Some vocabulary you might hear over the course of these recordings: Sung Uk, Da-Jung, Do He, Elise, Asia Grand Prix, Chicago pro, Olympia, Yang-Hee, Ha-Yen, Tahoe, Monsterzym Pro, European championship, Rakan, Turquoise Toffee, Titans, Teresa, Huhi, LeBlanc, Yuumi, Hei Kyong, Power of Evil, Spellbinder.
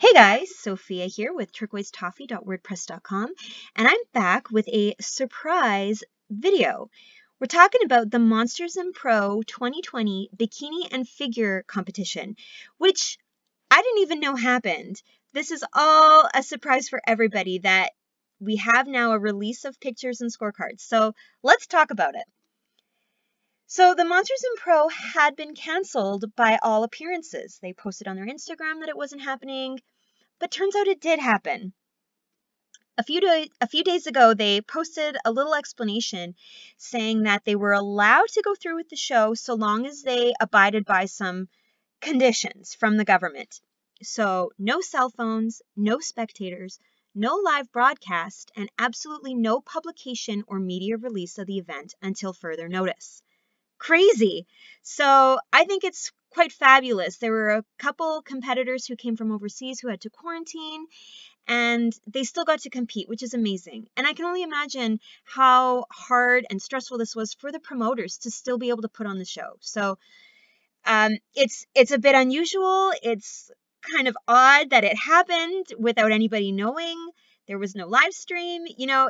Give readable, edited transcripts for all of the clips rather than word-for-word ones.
Hey guys, Sophia here with turquoisetoffee.wordpress.com, and I'm back with a surprise video. We're talking about the Monsterzym Pro 2020 Bikini and Figure Competition, which I didn't even know happened. This is all a surprise for everybody that we have now a release of pictures and scorecards, so let's talk about it. So the Monsterzym Pro had been canceled by all appearances. They posted on their Instagram that it wasn't happening, but turns out it did happen. A few days ago, they posted a little explanation saying that they were allowed to go through with the show so long as they abided by some conditions from the government. So no cell phones, no spectators, no live broadcast, and absolutely no publication or media release of the event until further notice. Crazy. So I think it's quite fabulous. There were a couple competitors who came from overseas who had to quarantine, and they still got to compete, which is amazing. And I can only imagine how hard and stressful this was for the promoters to still be able to put on the show. So it's a bit unusual. It's kind of odd that it happened without anybody knowing. There was no live stream. You know,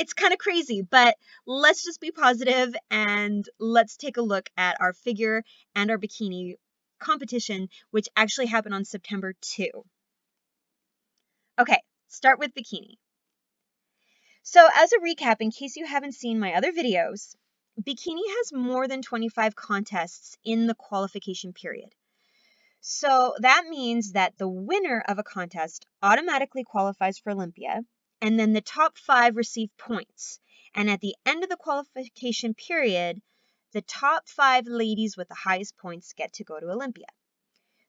it's kind of crazy, but let's just be positive and let's take a look at our figure and our bikini competition, which actually happened on September 2. Okay, start with bikini. So as a recap, in case you haven't seen my other videos, bikini has more than 25 contests in the qualification period. So that means that the winner of a contest automatically qualifies for Olympia, and then the top 5 receive points. And at the end of the qualification period, the top 5 ladies with the highest points get to go to Olympia.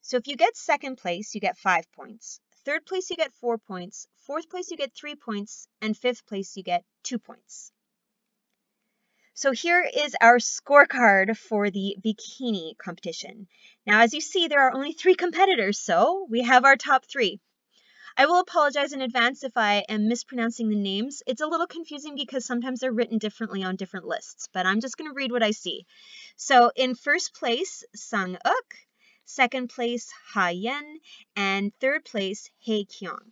So if you get second place, you get 5 points. Third place, you get 4 points. Fourth place, you get 3 points. And fifth place, you get 2 points. So here is our scorecard for the bikini competition. Now, as you see, there are only 3 competitors, so we have our top 3. I will apologize in advance if I am mispronouncing the names. It's a little confusing because sometimes they're written differently on different lists, but I'm just going to read what I see. So in first place, Sung Uk, second place, Ha-Yen, and third place, Hei Kyong.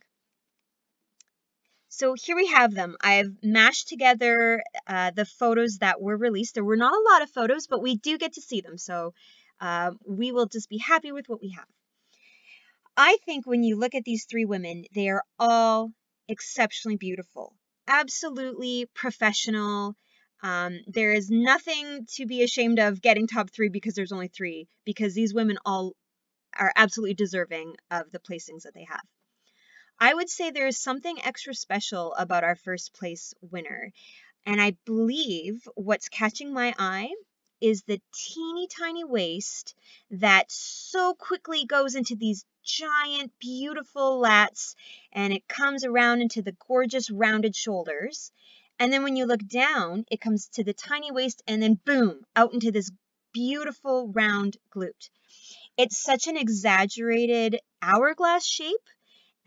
So here we have them. I've mashed together the photos that were released. There were not a lot of photos, but we do get to see them, so we will just be happy with what we have. I think when you look at these 3 women, they are all exceptionally beautiful, absolutely professional. There is nothing to be ashamed of getting top 3 because there's only 3, because these women all are absolutely deserving of the placings that they have. I would say there is something extra special about our first place winner, and I believe what's catching my eye is the teeny tiny waist that so quickly goes into these giant, beautiful lats, and it comes around into the gorgeous rounded shoulders. And then when you look down, it comes to the tiny waist and then boom, out into this beautiful round glute. It's such an exaggerated hourglass shape,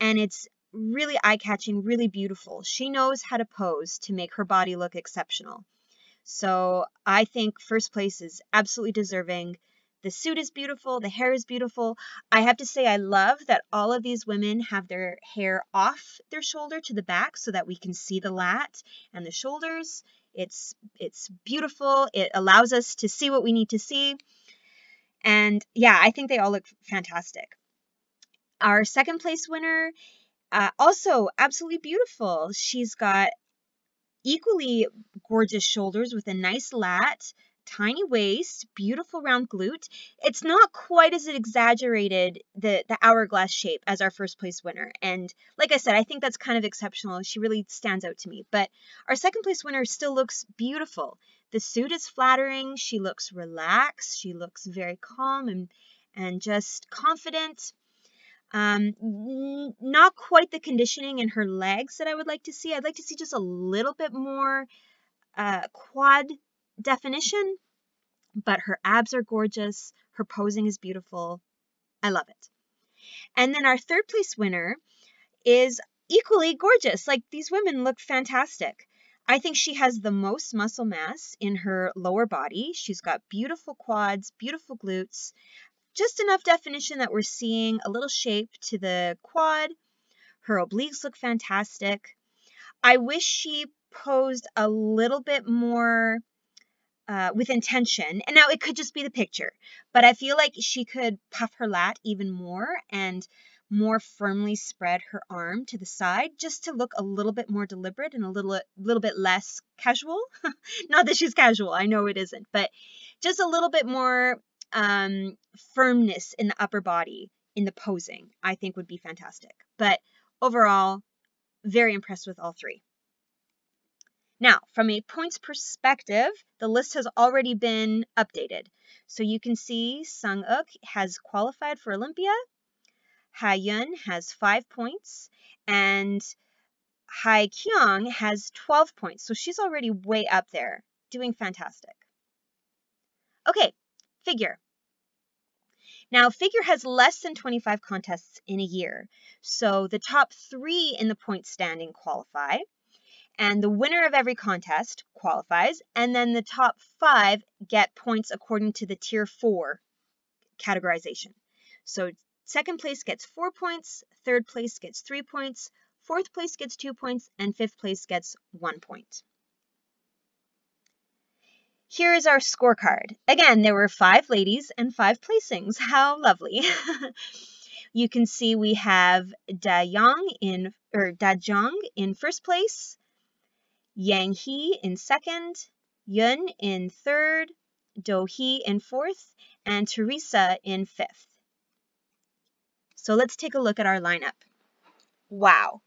and it's really eye-catching, really beautiful. She knows how to pose to make her body look exceptional. So I think first place is absolutely deserving. The suit is beautiful. The hair is beautiful. I have to say I love that all of these women have their hair off their shoulder to the back so that we can see the lat and the shoulders. It's beautiful. It allows us to see what we need to see. And yeah, I think they all look fantastic. Our second place winner, also absolutely beautiful. She's got equally gorgeous shoulders with a nice lat, tiny waist, beautiful round glute. It's not quite as exaggerated, the hourglass shape, as our first place winner. And like I said, I think that's kind of exceptional. She really stands out to me. But our second place winner still looks beautiful. The suit is flattering. She looks relaxed. She looks very calm and just confident. Not quite the conditioning in her legs that I would like to see. I'd like to see just a little bit more quad definition, but her abs are gorgeous. Her posing is beautiful. I love it. And then our third place winner is equally gorgeous. Like, these women look fantastic. I think she has the most muscle mass in her lower body. She's got beautiful quads, beautiful glutes. Just enough definition that we're seeing a little shape to the quad. Her obliques look fantastic. I wish she posed a little bit more with intention. And now it could just be the picture, but I feel like she could puff her lat even more and more firmly spread her arm to the side just to look a little bit more deliberate and a little bit less casual. Not that she's casual, I know it isn't, but just a little bit more firmness in the upper body in the posing, I think would be fantastic. But overall, very impressed with all three. Now, from a points perspective, the list has already been updated. So you can see Sung Uk has qualified for Olympia, Ha-Yen has 5 points, and Hei Kyong has 12 points. So she's already way up there, doing fantastic. Okay, figure. Now, figure has less than 25 contests in a year, so the top three in the point standing qualify, and the winner of every contest qualifies, and then the top five get points according to the tier 4 categorization. So second place gets 4 points, third place gets 3 points, fourth place gets 2 points, and fifth place gets 1 point. Here is our scorecard. Again, there were 5 ladies and 5 placings. How lovely. You can see we have Da-Jung in first place, Yang-Hee in second, Yun in third, Do He in fourth, and Teresa in fifth. So let's take a look at our lineup. Wow.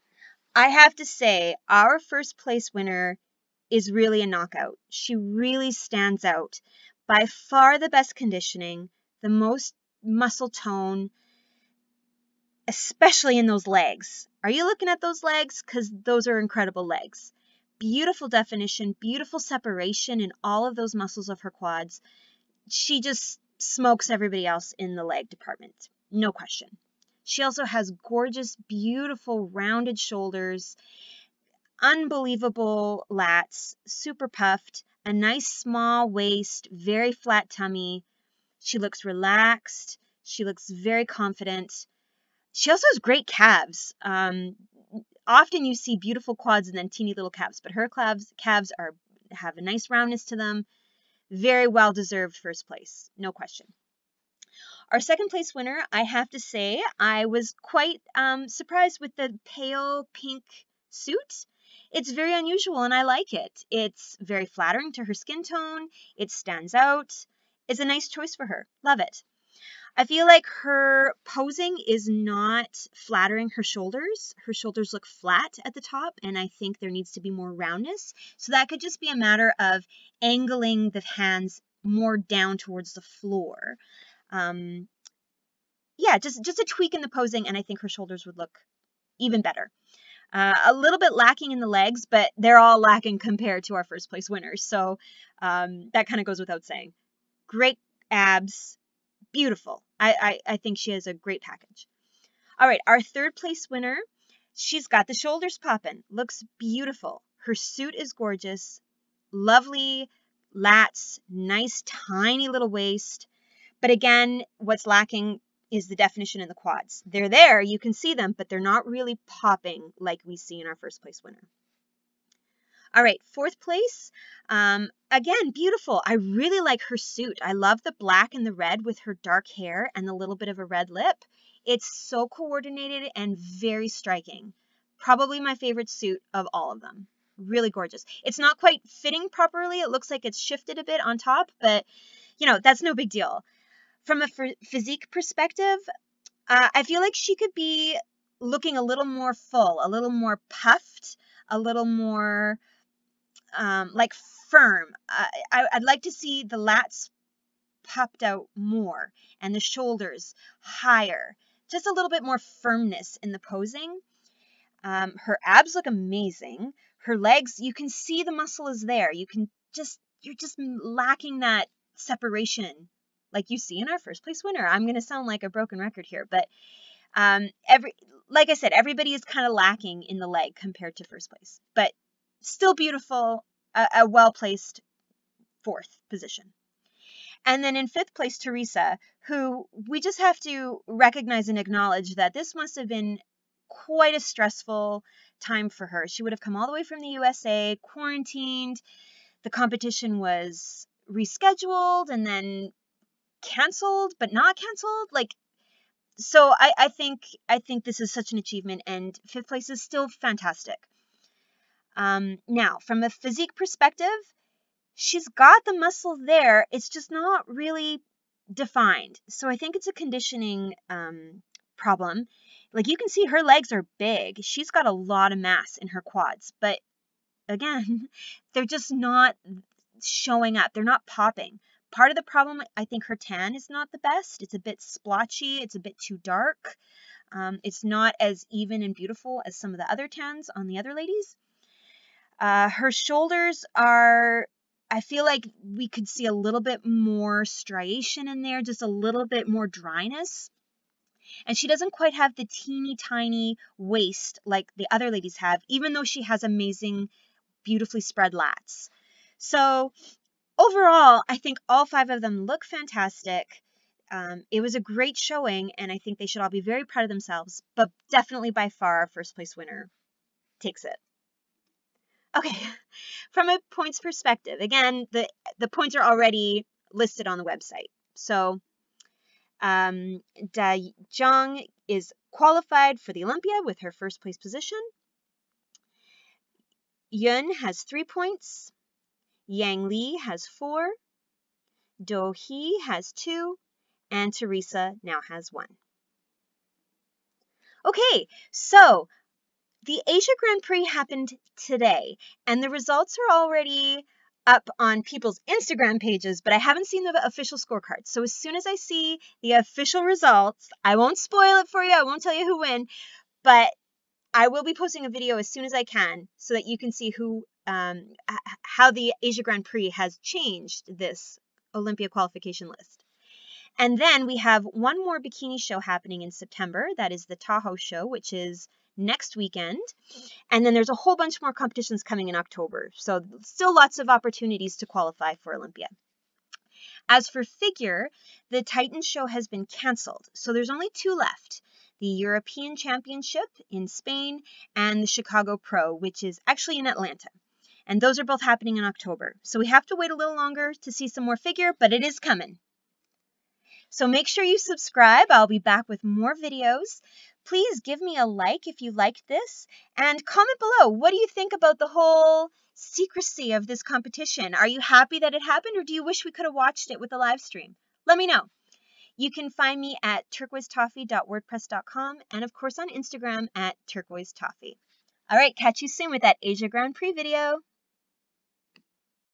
I have to say, our first place winner is really a knockout. She really stands out. By far the best conditioning, the most muscle tone, especially in those legs. Are you looking at those legs? Because those are incredible legs. Beautiful definition, beautiful separation in all of those muscles of her quads. She just smokes everybody else in the leg department, no question. She also has gorgeous, beautiful, rounded shoulders, unbelievable lats, super puffed, a nice small waist, very flat tummy. She looks relaxed. She looks very confident. She also has great calves. Often you see beautiful quads and then teeny little calves, but her calves have a nice roundness to them. Very well-deserved first place, no question. Our second place winner, I have to say, I was quite surprised with the pale pink suit. It's very unusual and I like it. It's very flattering to her skin tone. It stands out. It's a nice choice for her. Love it. I feel like her posing is not flattering her shoulders. Her shoulders look flat at the top and I think there needs to be more roundness. So that could just be a matter of angling the hands more down towards the floor. Yeah, just a tweak in the posing and I think her shoulders would look even better. A little bit lacking in the legs, but they're all lacking compared to our first place winners. So that kind of goes without saying. Great abs, beautiful. I think she has a great package. All right, our third place winner, she's got the shoulders popping, looks beautiful. Her suit is gorgeous, lovely lats, nice tiny little waist. But again, what's lacking is the definition in the quads. They're there, you can see them, but they're not really popping like we see in our first place winner. All right, fourth place, again, beautiful. I really like her suit. I love the black and the red with her dark hair and the little bit of a red lip. It's so coordinated and very striking. Probably my favorite suit of all of them. Really gorgeous. It's not quite fitting properly. It looks like it's shifted a bit on top, but you know, that's no big deal. From a physique perspective, I feel like she could be looking a little more full, a little more puffed, a little more like firm. I'd like to see the lats popped out more and the shoulders higher. Just a little bit more firmness in the posing. Her abs look amazing. Her legs, you can see the muscle is there. You can just, you're just lacking that separation like you see in our first place winner. I'm going to sound like a broken record here, but like I said, everybody is kind of lacking in the leg compared to first place, but still beautiful, a well-placed fourth position. And then in fifth place, Teresa, who we just have to recognize and acknowledge that this must have been quite a stressful time for her. She would have come all the way from the USA, quarantined. The competition was rescheduled and then canceled, but not canceled. Like, so I think this is such an achievement, and fifth place is still fantastic. Now, from a physique perspective, she's got the muscle there. It's just not really defined. So I think it's a conditioning problem. Like, you can see her legs are big. She's got a lot of mass in her quads. But again, they're just not showing up. They're not popping. Part of the problem, I think her tan is not the best. It's a bit splotchy. It's a bit too dark. It's not as even and beautiful as some of the other tans on the other ladies. Her shoulders are, I feel like we could see a little bit more striation in there, just a little bit more dryness. And she doesn't quite have the teeny tiny waist like the other ladies have, even though she has amazing, beautifully spread lats. So overall, I think all five of them look fantastic. It was a great showing, and I think they should all be very proud of themselves, but definitely by far our first place winner takes it. Okay, from a points perspective, again, the points are already listed on the website. So Da-Jung is qualified for the Olympia with her first place position. Yun has 3 points. Yang-Hee has 4. Do He has 2. And Teresa now has 1. Okay, so the Asia Grand Prix happened today, and the results are already up on people's Instagram pages, but I haven't seen the official scorecard. So as soon as I see the official results, I won't spoil it for you, I won't tell you who won, but I will be posting a video as soon as I can so that you can see who, how the Asia Grand Prix has changed this Olympia qualification list. And then we have one more bikini show happening in September. That is the Tahoe show, which is next weekend, and then there's a whole bunch more competitions coming in October, so still lots of opportunities to qualify for Olympia. As for figure, the Titans show has been canceled, so there's only 2 left, the European Championship in Spain and the Chicago Pro, which is actually in Atlanta, and those are both happening in October, so we have to wait a little longer to see some more figure, but it is coming. So make sure you subscribe. I'll be back with more videos. Please give me a like if you liked this, and comment below. What do you think about the whole secrecy of this competition? Are you happy that it happened, or do you wish we could have watched it with a live stream? Let me know. You can find me at turquoisetoffee.wordpress.com, and of course on Instagram at turquoisetoffee. All right, catch you soon with that Asia Grand Prix video.